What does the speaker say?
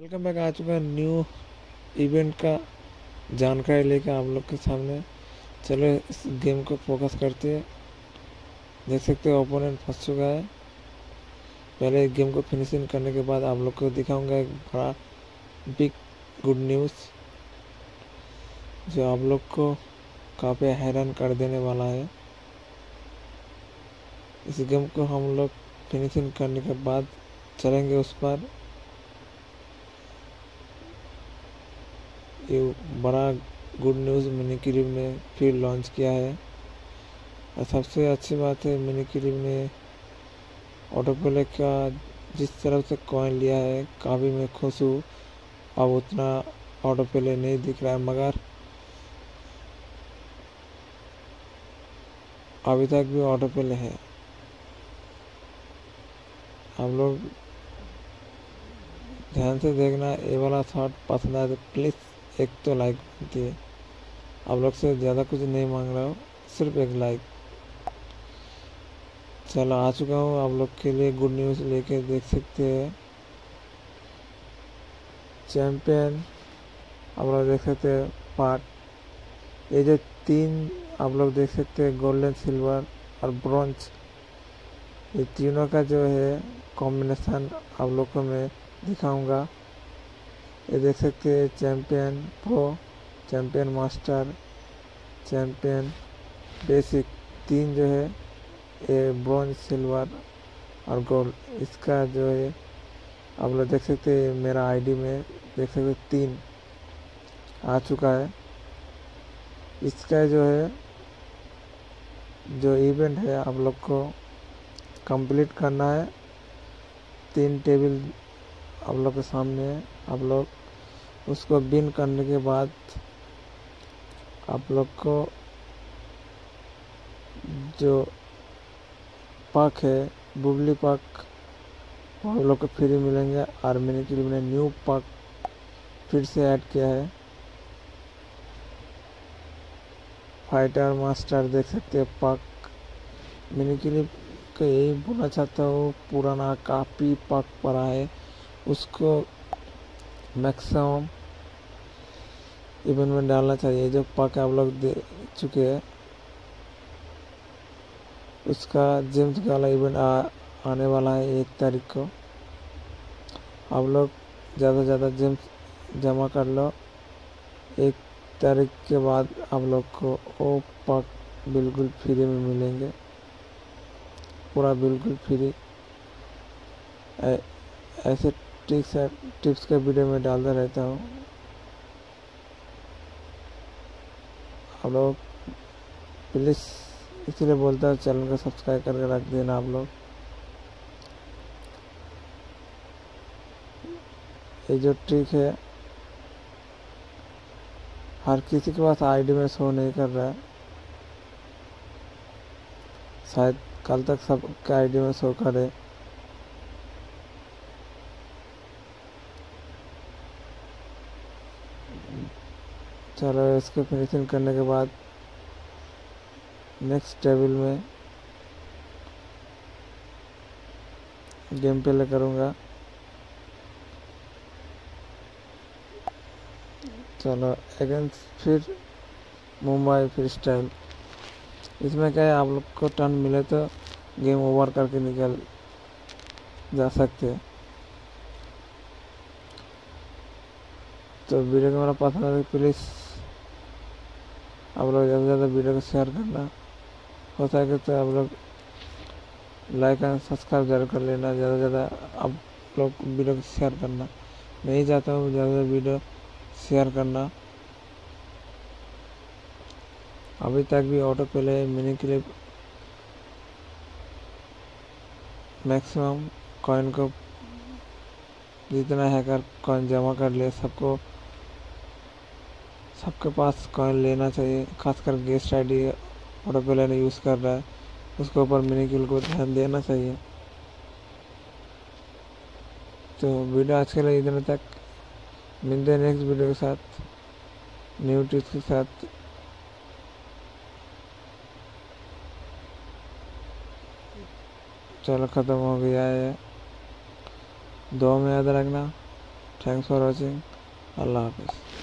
Welcome back. आ चुका है new event का जानकारी लेकर आप लोग के सामने। चलो इस गेम को फोकस करते हैं। देख सकते हो ओपोनेंट फंस चुका है। पहले गेम को फिनिशिंग करने के बाद आप लोग को दिखाऊंगा एक बड़ा बिग गुड न्यूज़ जो आप लोग को काफ़ी हैरान कर देने वाला है। इस गेम को हम लोग फिनिशिंग करने के बाद चलेंगे उस पर। ये बड़ा गुड न्यूज़ मिनीक्यूब ने फिर लॉन्च किया है और सबसे अच्छी बात है मिनीक्यूब ने ऑटोप्ले का जिस तरफ से कॉइन लिया है काफ़ी मैं खुश हूँ। अब उतना ऑटोप्ले नहीं दिख रहा है, मगर अभी तक भी ऑटोप्ले है। हम लोग ध्यान से देखना। ये वाला शॉट पसंद आए तो प्लीज़ एक तो लाइक दिए। आप लोग से ज़्यादा कुछ नहीं मांग रहा हूँ, सिर्फ एक लाइक। चलो आ चुका हूँ आप लोग के लिए गुड न्यूज़ लेके। देख सकते हैं चैम्पियन, आप लोग देख सकते हैं पार्ट। ये जो तीन आप लोग देख सकते हैं गोल्डन, सिल्वर और ब्रॉन्ज, ये तीनों का जो है कॉम्बिनेशन आप लोग को मैं दिखाऊंगा। ये देख सकते हैं champion pro, champion master, champion basic, तीन जो है ये ब्रॉन्ज, सिल्वर और गोल्ड। इसका जो है आप लोग देख सकते हैं मेरा आईडी में देख सकते तीन आ चुका है। इसका जो है इवेंट है आप लोग को कंप्लीट करना है। तीन टेबल आप लोग के सामने है। आप लोग उसको विन करने के बाद आप लोग को जो पक है बुबली पक आप लोग को फ्री मिलेंगे। और मैंने के लिए मैंने न्यू पक फिर से ऐड किया है। फाइटर मास्टर देख सकते हैं पक। मैंने के लिए को यही बोलना चाहता हूँ, पुराना काफ़ी पक पड़ा है उसको मैक्सिमम इवेंट में डालना चाहिए। जो पक आप लोग दे चुके हैं उसका जेम्स वाला इवेंट आने वाला है 1 तारीख को। आप लोग ज़्यादा से ज़्यादा जेम्स जमा कर लो। 1 तारीख के बाद आप लोग को वो पक बिल्कुल फ्री में मिलेंगे, पूरा बिल्कुल फ्री। ऐसे टिप्स का वीडियो में डालता रहता हूँ। आप लोग प्लीज़ इसलिए बोलता हूँ चैनल को सब्सक्राइब करके रख देना। आप लोग ये जो ट्रिक है हर किसी के पास आईडी में शो नहीं कर रहा है। शायद कल तक सबका आईडी में शो करे। चलो इसको फिनिशिंग करने के बाद नेक्स्ट टेबल में गेम प्ले करूँगा। चलो अगेंस्ट फिर मुंबई फ्री स्टाइल। इसमें क्या है आप लोग को टर्न मिले तो गेम ओवर करके निकल जा सकते हैं। तो वीडियो को मेरा पसंद है प्लीज़ आप लोग ज़्यादा से ज़्यादा वीडियो को शेयर करना। हो सके तो आप लोग लाइक एंड सब्सक्राइब जरूर कर लेना। ज़्यादा से ज़्यादा आप लोग वीडियो को शेयर करना। मैं ही चाहता हूँ ज़्यादा से ज़्यादा वीडियो शेयर करना। अभी तक भी auto play mini clip maximum coin को जितना हैकर कॉइन जमा कर ले, सबके पास कॉइन लेना चाहिए। खासकर guest I D auto play ने यूज़ कर रहा है उसके ऊपर मिनीक्यूब को ध्यान देना चाहिए। तो वीडियो आज के लिए इतने तक। मिलते हैं नेक्स्ट वीडियो के साथ, न्यू टिप्स के साथ। चलो ख़त्म हो गया है। 2 में याद रखना। थैंक्स फॉर वॉचिंग, अल्लाह हाफिज़।